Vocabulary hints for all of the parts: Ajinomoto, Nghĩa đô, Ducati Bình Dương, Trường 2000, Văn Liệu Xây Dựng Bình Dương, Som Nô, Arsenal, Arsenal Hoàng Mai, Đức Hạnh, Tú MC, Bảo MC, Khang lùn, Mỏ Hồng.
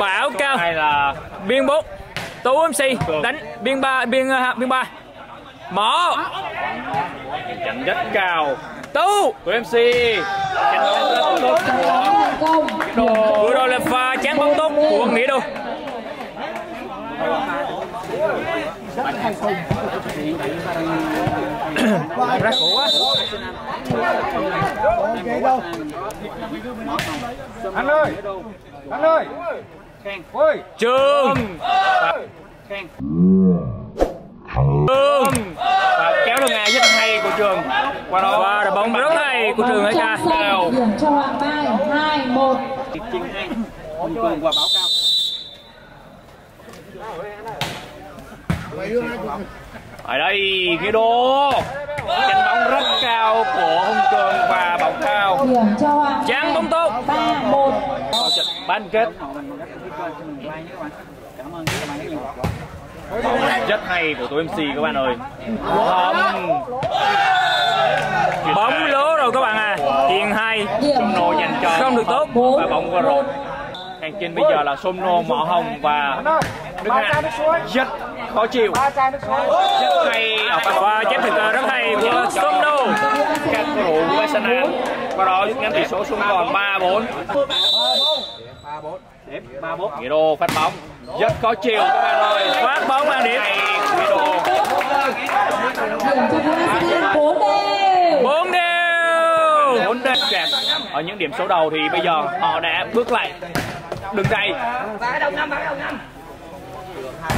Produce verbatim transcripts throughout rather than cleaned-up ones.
Bảo Cao là biên bốn, Tú em xê đánh biên ba, biên biên ba. Mỏ chặn rất cao. Tú, Tú em xê chặn lên bóng tung. Vừa rồi là pha chán bóng tung của Nghĩa Đô. Ra khổ quá. Anh ơi, anh ơi. Trường Trường và kéo đường ngay rất hay của Trường. Qua đó và bóng rất hay của Trường ấy ca. Điểm cho Hoàng Mai hai một. Trường qua Bảo Cao. Ở đây Nghĩa Đô chắn bóng rất cao của Hồng Trường và Bảo Cao. Chán bóng tốt. ba một. Bán kết. Rất hay của Tú em xê các bạn ơi. Bóng lố rồi các bạn à. Chuyền hay. Som Nô dành cho không được tốt và bóng qua rồi. Hàng trên bây giờ là Som Nô, Mỏ Hồng và Đức Hạnh. Rất khó chịu. Rất hay ở pha chém thực rất hay của Som Nô. Các cầu thủ Arsenal qua đó nâng tỷ số xuống còn ba bốn. ba bốn. Nghĩa Đô phát bóng rất khó chịu các bạn ơi. Phát bóng là điểm. Nghĩa Đô. bốn đều. bốn đều. Ở những điểm số đầu thì bây giờ họ đã bước lại đường ray.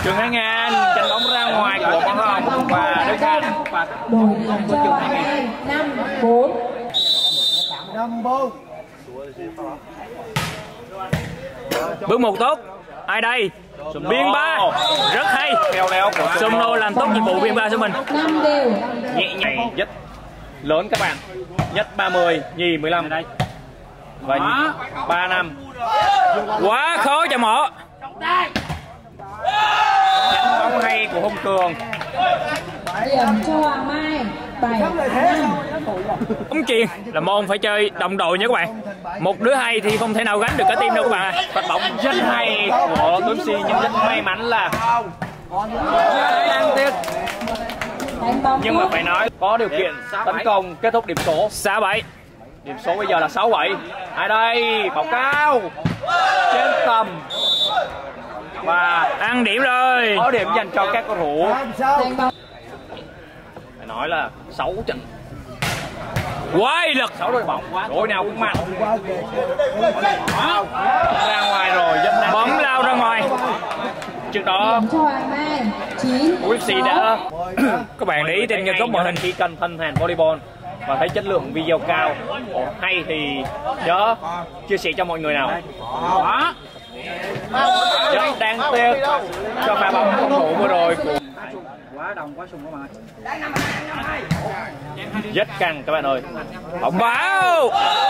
Trường hai nghìn chắn bóng ra ngoài của Mỏ Hồng và Đức Hạnh. năm bốn. Bước một tốt. Ai đây? Biên ba rất hay. Som Nô làm tốt nhiệm vụ biên ba cho mình. Nhẹ nhàng nhất lớn các bạn. Nhất ba mươi, nhì mười lăm đây. Và ba năm. Quá khó cho Mỏ. Bóng hay của Hồng Cường. Điểm cho Hoàng Mai bóng chuyền là môn phải chơi đồng đội nha các bạn. Một đứa hay thì không thể nào gánh được cả team đâu các bạn ạ. Phát bóng rất hay của Tú em xê nhưng rất may mắn là nhưng mà phải nói có điều kiện tấn công kết thúc điểm số sáu bảy. Điểm số bây giờ là sáu bảy. Ai đây? Bảo Cao trên tầm và ăn điểm rồi. Có điểm dành cho các cầu thủ. Phải nói là sáu trận quái lực, sáu đội bóng đội nào cũng mạnh. Ra ngoài rồi, bóng lao ra ngoài. Trước đó u ép xê đã các bạn để ý trên góc màn hình khi cần thân hàng volleyball và thấy chất lượng video cao hay thì nhớ chia sẻ cho mọi người nào. Đó. Rất đáng tiếc cho pha bóng phòng thủ vừa rồi của quá đồng quá sung các bạn ơi. Rất căng các bạn ơi. Bóng báo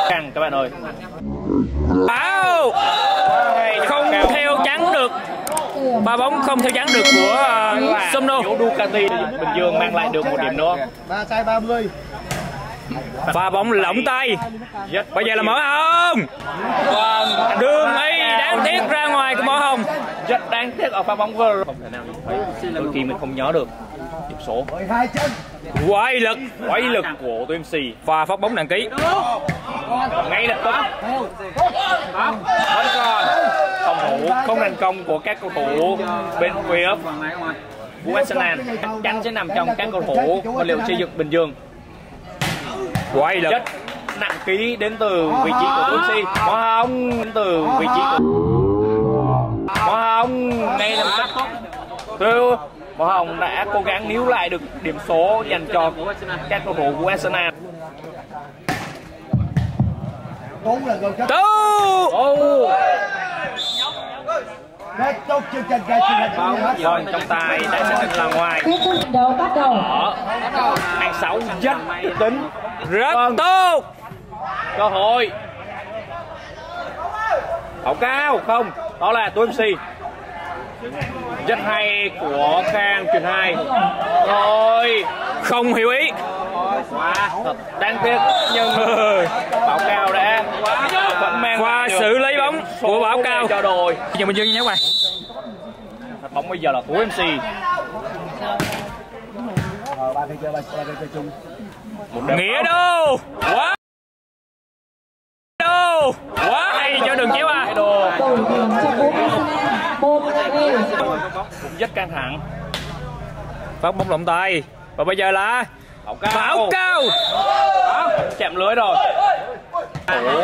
căng các bạn ơi. Báo không theo chắn được. Ba bóng không theo chắn được của Som Nô. Ducati Bình Dương mang lại được một điểm nữa. Ba chai ba mươi. Pha bóng lỏng tay. Bây giờ là Mỏ Hồng. Đường ấy đáng tiếc ra ngoài của Mỏ Hồng. Rất đáng tiếc ở pha bóng vừa. Không thể nào đôi khi mình không nhớ được điểm số. Quái lực, quái lực của Tú em xê và phát bóng nặng ký. Ngay lập tức. Vẫn còn phòng thủ không thành công của các cầu thủ bên phía của Arsenal. Chắn sẽ nằm trong các cầu thủ Văn Liệu Xây Dựng Bình Dương. Quay lực chất nặng ký đến từ vị trí của Tú em xê. Mỏ Hồng đến từ vị trí của Mỏ Hồng ngay làm rất tốt. Từ Mỏ Hồng đã cố gắng níu lại được điểm số dành cho các cầu thủ của Arsenal. Tú bóng trong tay đã xác định là ngoài. Hàng sáu rất tính rất vâng. Tốt cơ hội. Bảo Cao không, đó là Tú em xê rất hay của Khang truyền hai rồi không hiểu ý quá thật đáng tiếc nhưng Bảo Cao đã quá qua xử lý bóng của Bảo Cao. Giờ Bình Dương nhé các bạn. Bóng bây giờ là Tú em xê. Nghĩa Đô quá Đô quá hay cho đường chéo à. Cũng rất căng thẳng. Phát bóng lộng tay và bây giờ là Bảo Cao, Bảo Cao. Đó, chạm lưới rồi. Ủa,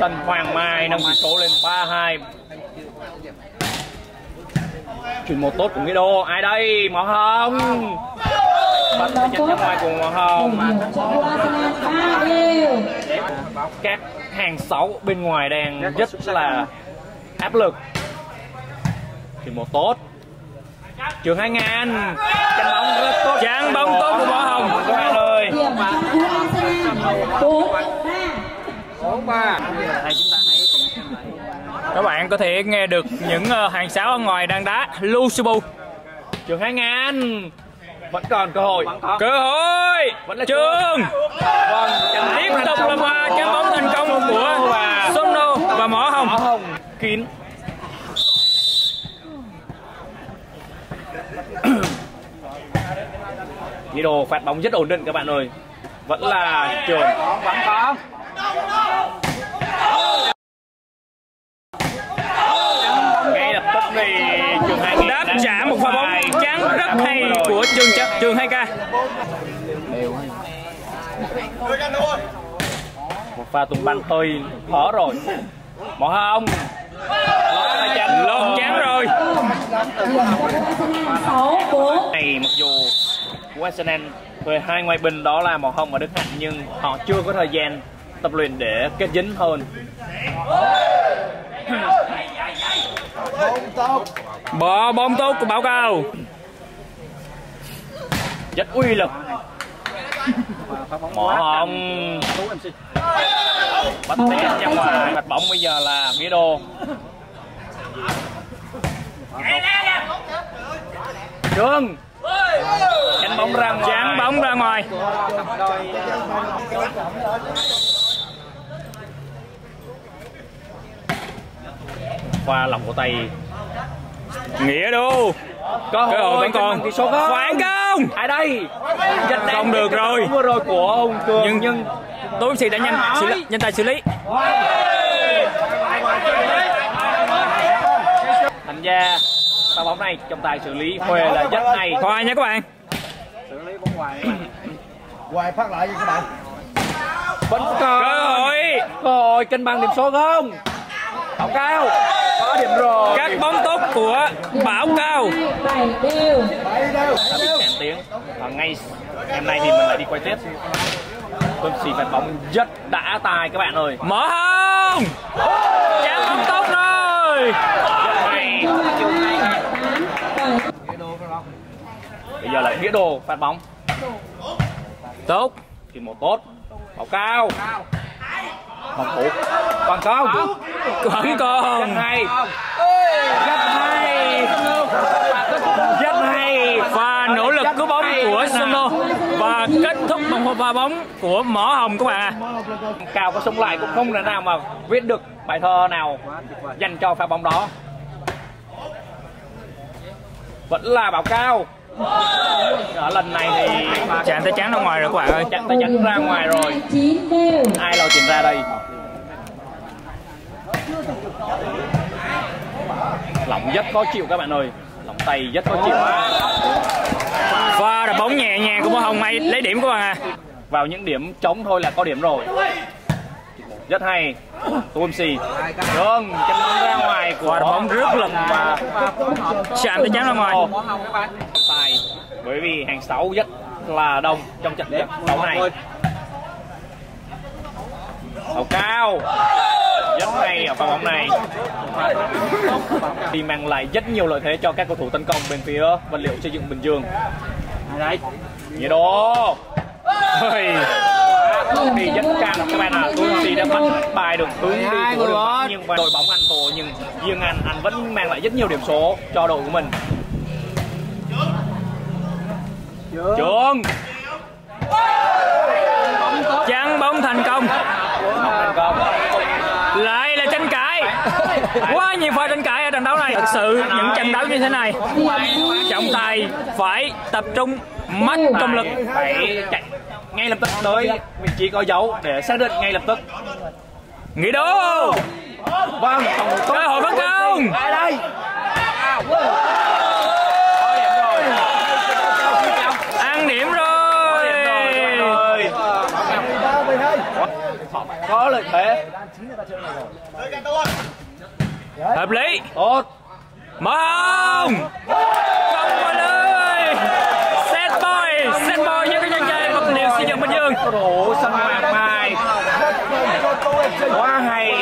sân Hoàng Mai nâng tỷ số lên ba hai. Chuyển một tốt của Nghĩa Đô, ai đây? Mỏ Hồng. Bắn cái chân ra ngoài cùng Mỏ Hồng. Các hàng sáu bên ngoài đang rất là áp lực. Chuyển một tốt. Trường hai nghìn. Chắn bóng rất tốt. Chắn bóng tốt của Mỏ Hồng. Các ơi. bốn ba. Các bạn có thể nghe được những hàng sáo ở ngoài đang đá. Lusubu Trường hai nghìn vẫn còn cơ hội, cơ hội vẫn là Trường. Vâng, tiếp tục là pha chắn bóng thành công của Som Nô và Mỏ Hồng. Kín. Nghĩa Đô phạt bóng rất ổn định các bạn ơi. Vẫn là Trường. Vẫn có. Ngay lập tức thì Trường hai nghìn đáp trả một pha bóng trắng rất hay của Trường Trường hai K. Một pha tung banh hơi khó rồi. Mỏ Hồng lon chán rồi. Này mặc dù của Arsenal về hai ngoại binh đó là Mỏ Hồng và Đức Hạnh nhưng họ chưa có thời gian tập luyện để kết dính hơn. Bỏ bóng tốt của Bảo Cao rất uy lực. Mỏ Hồng bắt tét ra ngoài. Mặt bóng bây giờ là Nghĩa Đô. Trường chắn bóng ra ngoài. Chắn bóng ra ngoài. Qua lòng của tay Nghĩa Đô. Cơ hội vẫn còn. Phản công. Ai đây? Không được rồi. Vừa rồi của ông Cường nhưng nhưng Tú em xê đã nhanh xử lý, nhanh tay xử lý. Thành ra pha bóng này trọng tài xử lý Huê là rất hay. Khoai nha các bạn. Xử lý bóng ngoài. Hoài phát lại các bạn. Vẫn còn cơ hội. Cơ hội cân bằng điểm số không? Bảo Cao có điểm rồi. Các bóng tốt của Bảo Cao. Bảy đều. Đã bị kèm tiếng. Và ngay hôm nay thì mình lại đi quay tiếp. Tôi xì phạt bóng rất đã tài các bạn ơi. Mỏ Hồng. Chán bóng tốt rồi. Bây giờ là Nghĩa Đô phạt bóng. Tốt. Chuyển một tốt. Bảo Cao. Bóng thủ. Còn con. Còn con. Rất hay. Rất hay. Rất hay. Và nỗ lực cứu bóng của Som Nô và kết thúc bằng pha bóng của Mỏ Hồng các bạn ạ. Cao có sống lại cũng không thể nào mà viết được bài thơ nào dành cho pha bóng đó. Vẫn là Bảo Cao. Ở lần này thì chạm tay trắng ra ngoài rồi các bạn ơi. Chạm tay trắng ra ngoài rồi. Ai lo chỉnh ra đây. Lỏng rất khó chịu các bạn ơi. Lỏng tay rất khó chịu. Và là bóng nhẹ nhàng của Mỏ Hồng này lấy điểm các bạn à. Vào những điểm trống thôi là có điểm rồi. Rất hay. Tú em xê. Đường chân bóng ra ngoài của bóng rất lực và chạm tới chắn ra ngoài. Tài bởi vì hàng sáu rất là đông trong trận đấu này. Hậu Cao rất hay ở pha bóng này. Thì mang lại rất nhiều lợi thế cho các cầu thủ tấn công bên phía Văn Liệu Xây Dựng Bình Dương. Đây. Nghĩa Đô. Thì rất căng các bạn ạ. À. Tú em xê đã bắt bài được hướng đi của đội bóng nhưng mà đội bóng ăn thua nhưng riêng anh anh vẫn mang lại rất nhiều điểm số cho đội của mình. Trường chắn bóng thành công. Thành công. Là quá nhiều pha tranh cãi ở trận đấu này. Thật sự những trận đấu như thế này trọng tài phải tập trung mắt công lực, phải chạy ngay lập tức tới vị trí coi dấu để xác định ngay lập tức. Nghĩa Đô, vâng, cơ hội phát công ở đây. Ăn điểm rồi, có lợi thế hợp lý. Mỏ Hồng set boy, set boy như cái nhân chơi Văn Liệu Xây Dựng Bình Dương. Sân Hoàng Mai quá hay,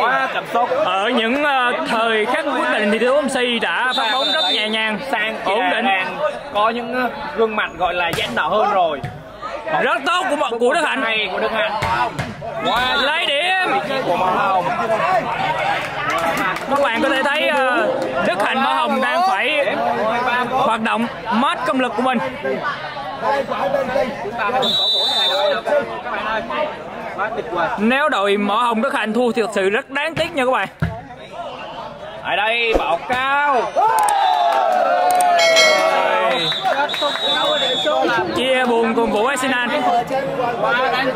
quá cảm xúc. Ở những uh, thời khắc quyết định thì Tú em xê đã phát bóng rất nhẹ nhàng, sang ổn định, có những gương mặt gọi là dãn đạo hơn rồi. Rất tốt của bọn của Đức Hạnh, này của Đức Hạnh lấy điểm của Mỏ Hồng. Các bạn có thể thấy uh, Đức Hạnh, Mỏ Hồng đang phải hoạt động mất công lực của mình. Nếu đội Mỏ Hồng Đức Hạnh thua thì thật sự rất đáng tiếc nha các bạn. Ở đây bạo cao, chia buồn cùng của Arsenal.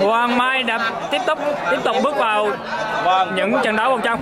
Hoàng Mai đã tiếp tục tiếp tục bước vào những trận đấu vòng trong.